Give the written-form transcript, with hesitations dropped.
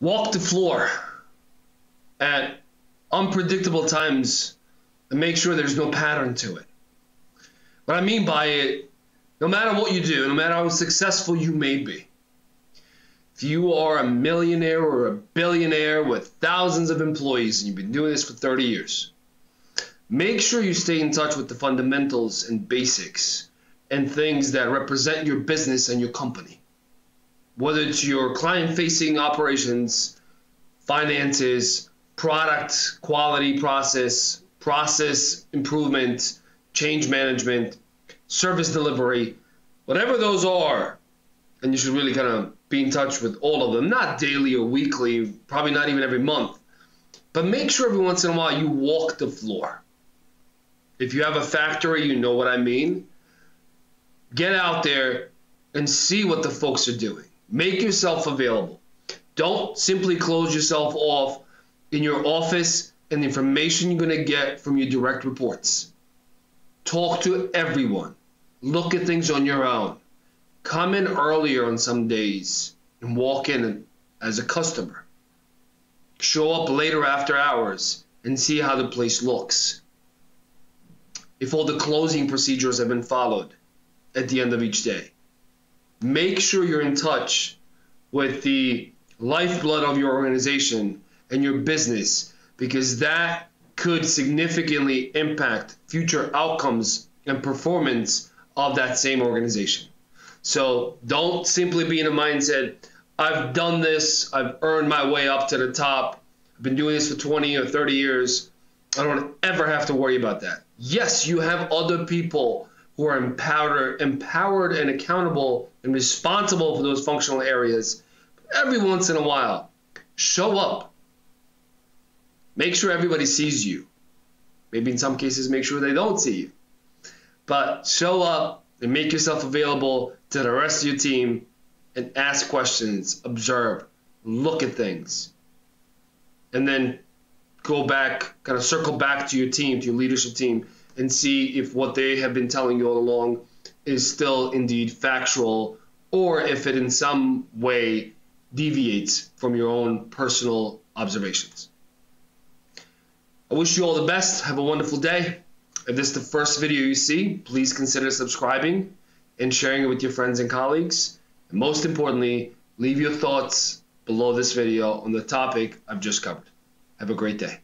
walk the floor at unpredictable times and make sure there's no pattern to it. What I mean by it, no matter what you do, no matter how successful you may be, if you are a millionaire or a billionaire with thousands of employees and you've been doing this for 30 years, make sure you stay in touch with the fundamentals and basics and things that represent your business and your company. Whether it's your client-facing operations, finances, product, quality process, process improvement, change management, service delivery, whatever those are, and you should really kind of be in touch with all of them, not daily or weekly, probably not even every month, but make sure every once in a while you walk the floor. If you have a factory, you know what I mean. Get out there and see what the folks are doing. Make yourself available. Don't simply close yourself off in your office and the information you're going to get from your direct reports. Talk to everyone. Look at things on your own. Come in earlier on some days and walk in as a customer. Show up later after hours and see how the place looks. If all the closing procedures have been followed at the end of each day. Make sure you're in touch with the lifeblood of your organization and your business, because that could significantly impact future outcomes and performance of that same organization. So don't simply be in a mindset, I've done this, I've earned my way up to the top, I've been doing this for 20 or 30 years, I don't ever have to worry about that. Yes, you have other people who are empowered and accountable and responsible for those functional areas. Every once in a while, show up. Make sure everybody sees you. Maybe in some cases, make sure they don't see you. But show up and make yourself available to the rest of your team and ask questions, observe, look at things. And then go back, kind of circle back to your team, to your leadership team, and see if what they have been telling you all along is still indeed factual, or if it in some way deviates from your own personal observations. I wish you all the best. Have a wonderful day. If this is the first video you see, please consider subscribing and sharing it with your friends and colleagues. And most importantly, leave your thoughts below this video on the topic I've just covered. Have a great day.